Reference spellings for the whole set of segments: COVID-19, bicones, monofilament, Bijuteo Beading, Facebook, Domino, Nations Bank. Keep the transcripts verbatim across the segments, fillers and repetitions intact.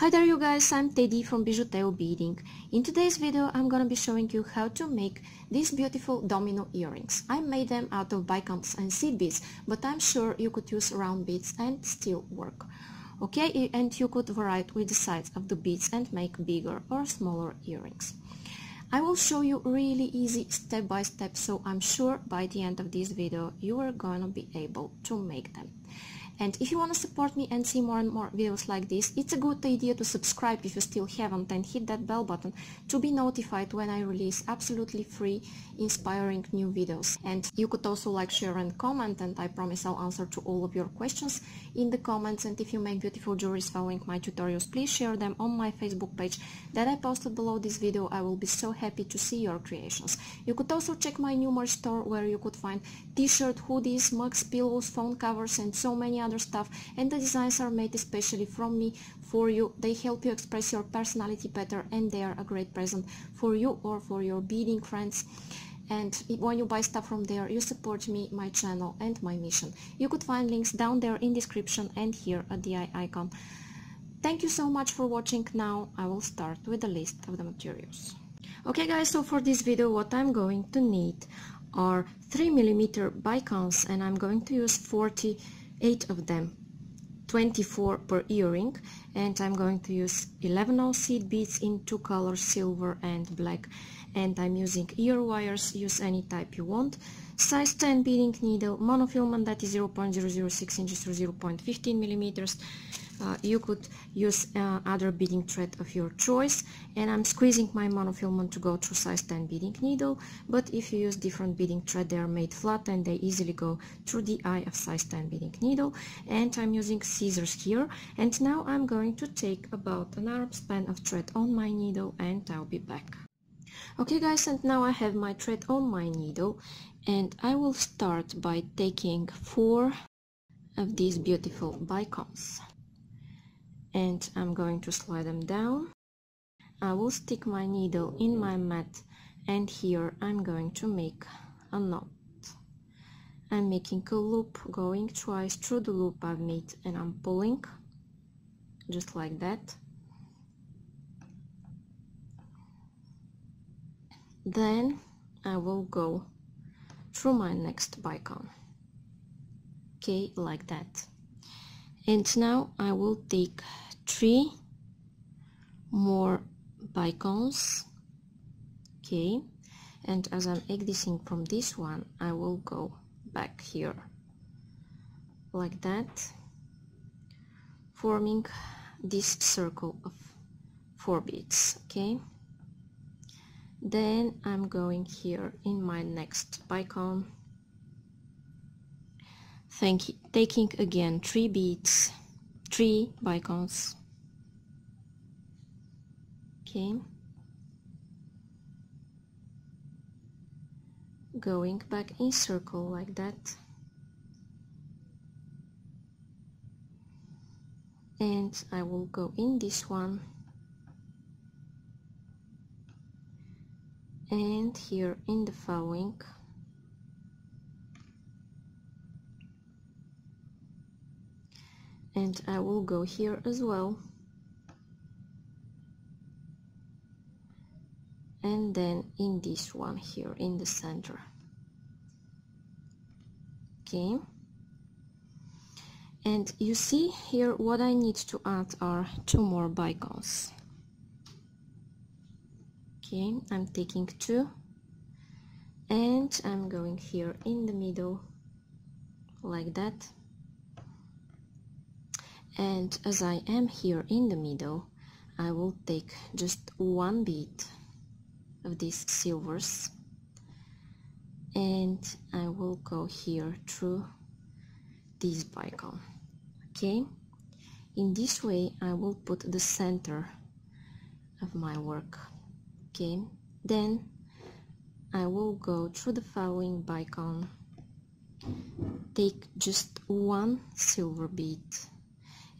Hi there you guys, I'm Teddy from Bijuteo Beading. In today's video I'm gonna be showing you how to make these beautiful domino earrings. I made them out of bicones and seed beads, but I'm sure you could use round beads and still work. Okay, and you could vary with the size of the beads and make bigger or smaller earrings. I will show you really easy step by step, so I'm sure by the end of this video you are gonna be able to make them. And if you want to support me and see more and more videos like this, it's a good idea to subscribe if you still haven't and hit that bell button to be notified when I release absolutely free, inspiring new videos. And you could also like, share and comment, and I promise I'll answer to all of your questions in the comments. And if you make beautiful jewelries following my tutorials, please share them on my Facebook page that I posted below this video. I will be so happy to see your creations. You could also check my new merch store where you could find t-shirts, hoodies, mugs, pillows, phone covers and so many other other stuff, and the designs are made especially from me for you. They help you express your personality better, and they are a great present for you or for your beading friends. And when you buy stuff from there, you support me, my channel and my mission. You could find links down there in description and here at the eye icon. Thank you so much for watching. Now I will start with the list of the materials. Okay guys, so for this video what I'm going to need are three millimeter bicones, and I'm going to use forty-eight of them, twenty-four per earring, and I'm going to use eleven ounce seed beads in two colors, silver and black, and I'm using ear wires. Use any type you want. Size ten beading needle, monofilament that is zero point zero zero six inches or zero point one five millimeters. Uh, you could use uh, other beading thread of your choice, and I'm squeezing my monofilament to go through size ten beading needle, but if you use different beading thread they are made flat and they easily go through the eye of size ten beading needle. And I'm using scissors here, and now I'm going to take about an arm span of thread on my needle and I'll be back. Okay guys, and now I have my thread on my needle, and I will start by taking four of these beautiful bicones. And I'm going to slide them down. I will stick my needle in my mat, and here I'm going to make a knot. I'm making a loop, going twice through the loop I've made, and I'm pulling just like that. Then I will go through my next bicone. Okay, like that. And now I will take three more bicones. Okay, and as I'm exiting from this one I will go back here like that, forming this circle of four beads. Okay, then I'm going here in my next bicone, Thank you, taking again three beads, three bicones. Okay, going back in circle like that, and I will go in this one, and here in the following. And I will go here as well, and then in this one here in the center. Okay, and you see here what I need to add are two more bicones. Okay, I'm taking two, and I'm going here in the middle like that. And as I am here in the middle, I will take just one bead of these silvers, and I will go here through this bicone. Okay, in this way I will put the center of my work. Okay, then I will go through the following bicone, take just one silver bead,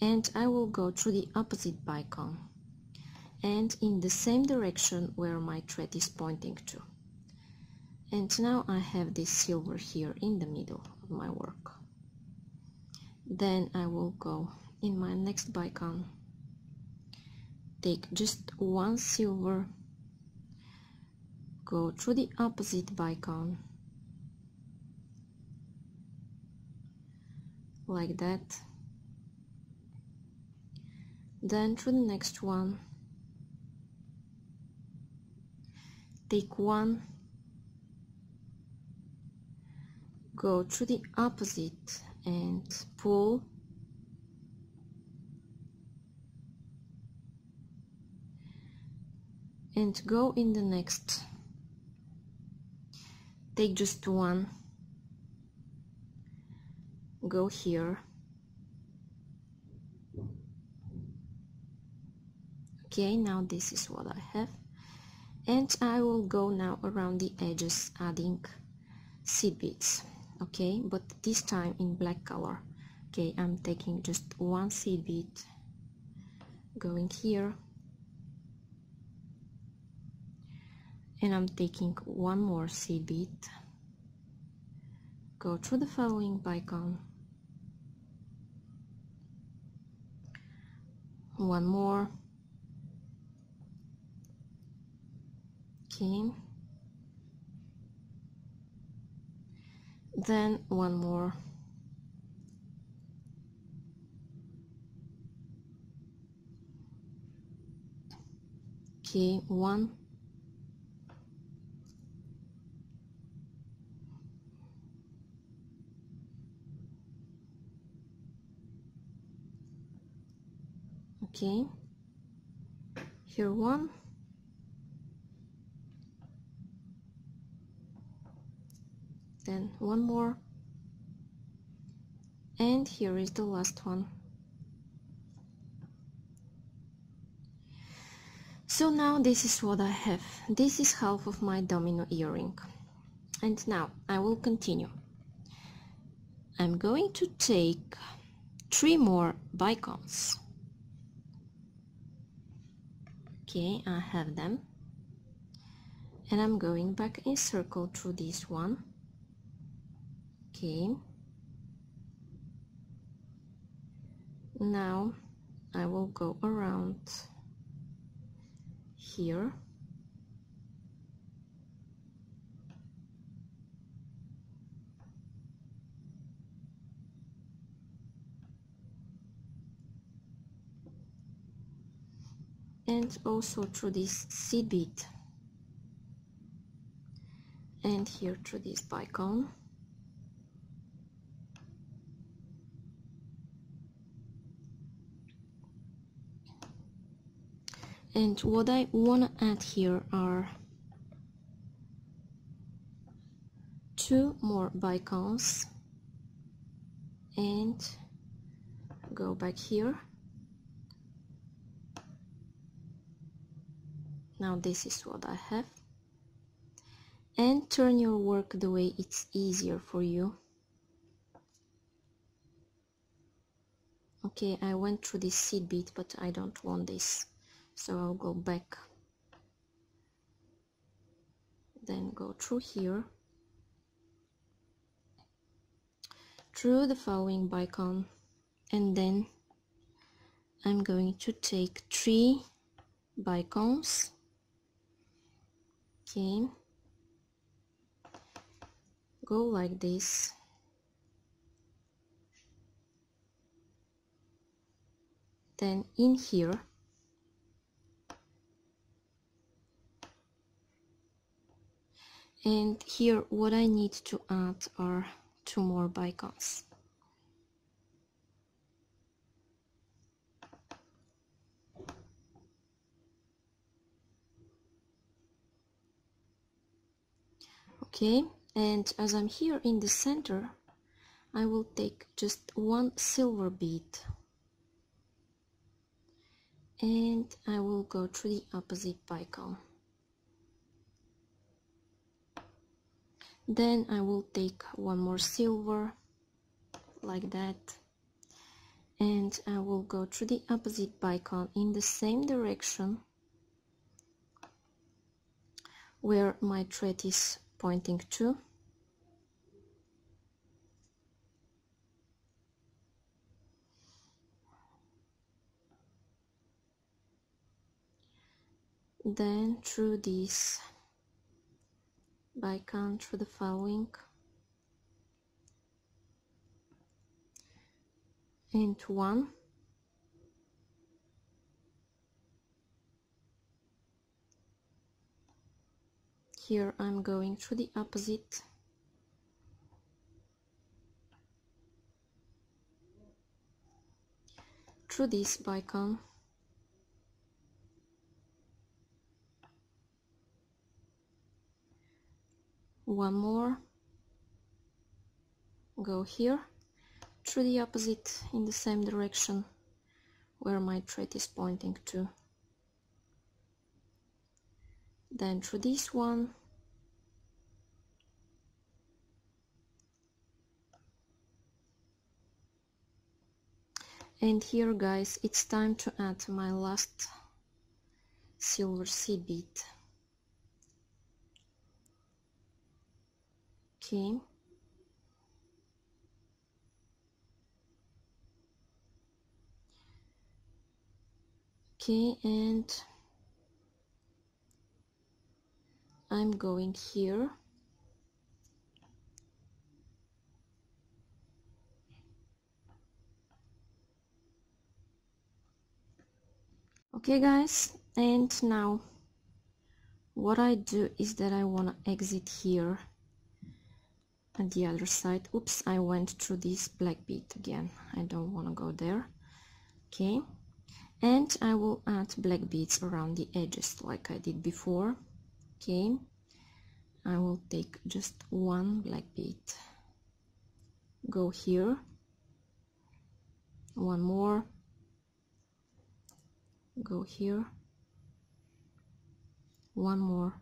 and I will go through the opposite bicone and in the same direction where my thread is pointing to. And now I have this silver here in the middle of my work. Then I will go in my next bicone take just one silver, go through the opposite bicone like that, then through the next one, take one, go through the opposite and pull, and go in the next, take just one, go here, okay, now this is what I have, and I will go now around the edges adding seed beads, okay, but this time in black color, okay, I'm taking just one seed bead, going here, and I'm taking one more seed bead, go through the following bicone, one more, okay, then one more, okay, one, okay, here one, then one more, and here is the last one. So now this is what I have. This is half of my domino earring, and now I will continue. I'm going to take three more bicones. Okay, I have them, and I'm going back in circle through this one, okay, now I will go around here, and also through this seed bead, and here through this bicone, and what I want to add here are two more bicones, and go back here. Now this is what I have, and turn your work the way it's easier for you. Okay, I went through this seed bead, but I don't want this, so I'll go back, then go through here, through the following bicone, and then I'm going to take three bicones. Okay, go like this, then in here, and here what I need to add are two more bicones. Okay, and as I'm here in the center, I will take just one silver bead, and I will go through the opposite bicone. Then I will take one more silver, like that, and I will go through the opposite bicone in the same direction where my thread is pointing to, then through this bicone, through the following, and one, here I'm going through the opposite, through this bicone, one more, go here, through the opposite in the same direction where my thread is pointing to, then through this one, and here guys it's time to add my last silver sea bead. Okay. Okay, and I'm going here, okay guys, and now what I do is that I want to exit here at the other side. Oops, I went through this black bead again, I don't want to go there. Okay, and I will add black beads around the edges like I did before. Okay, I will take just one black bead, go here, one more, go here, one more,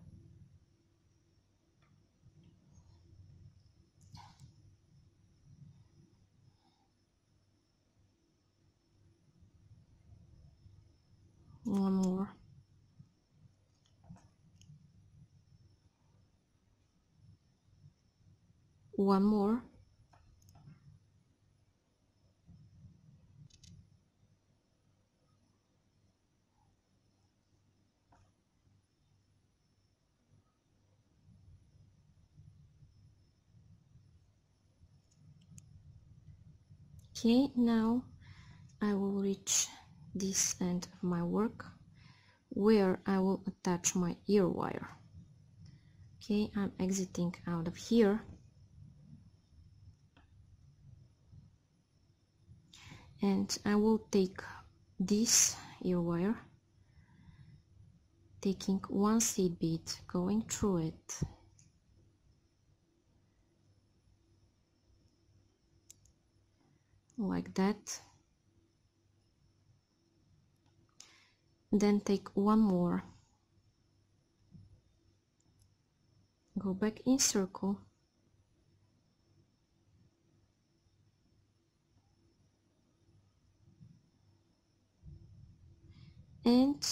one more, one more, okay, now I will reach this end of my work where I will attach my ear wire. Okay, I'm exiting out of here, and I will take this ear wire, taking one seed bead, going through it, like that, then take one more, go back in circle, and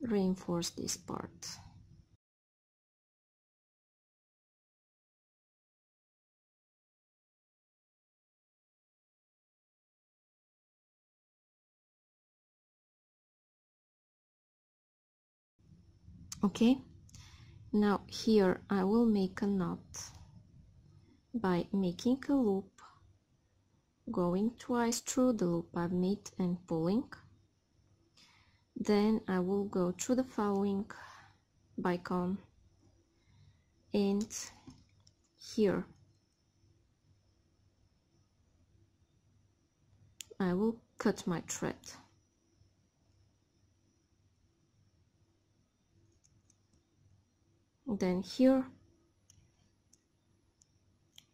reinforce this part. Okay, now here I will make a knot by making a loop, going twice through the loop I've made and pulling, then I will go through the following bicone, and here I will cut my thread, then here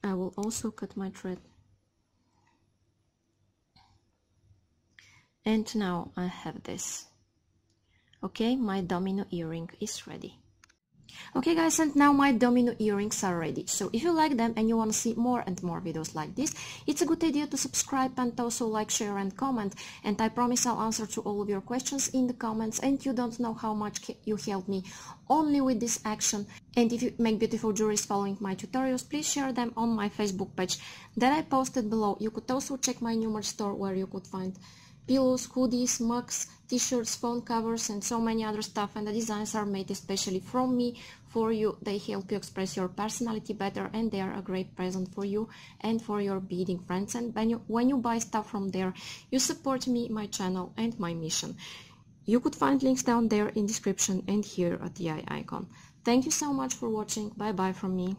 I will also cut my thread. And now I have this. Okay, my domino earring is ready. Okay guys, and now my domino earrings are ready. So if you like them and you want to see more and more videos like this, it's a good idea to subscribe and also like, share and comment, and I promise I'll answer to all of your questions in the comments. And you don't know how much you helped me only with this action. And if you make beautiful jewelries following my tutorials, please share them on my Facebook page that I posted below. You could also check my new merch store where you could find pillows, hoodies, mugs, t-shirts, phone covers, and so many other stuff, and the designs are made especially from me for you. They help you express your personality better, and they are a great present for you and for your beading friends. And when you, when you buy stuff from there, you support me, my channel, and my mission. You could find links down there in description and here at the eye icon. Thank you so much for watching. Bye bye from me.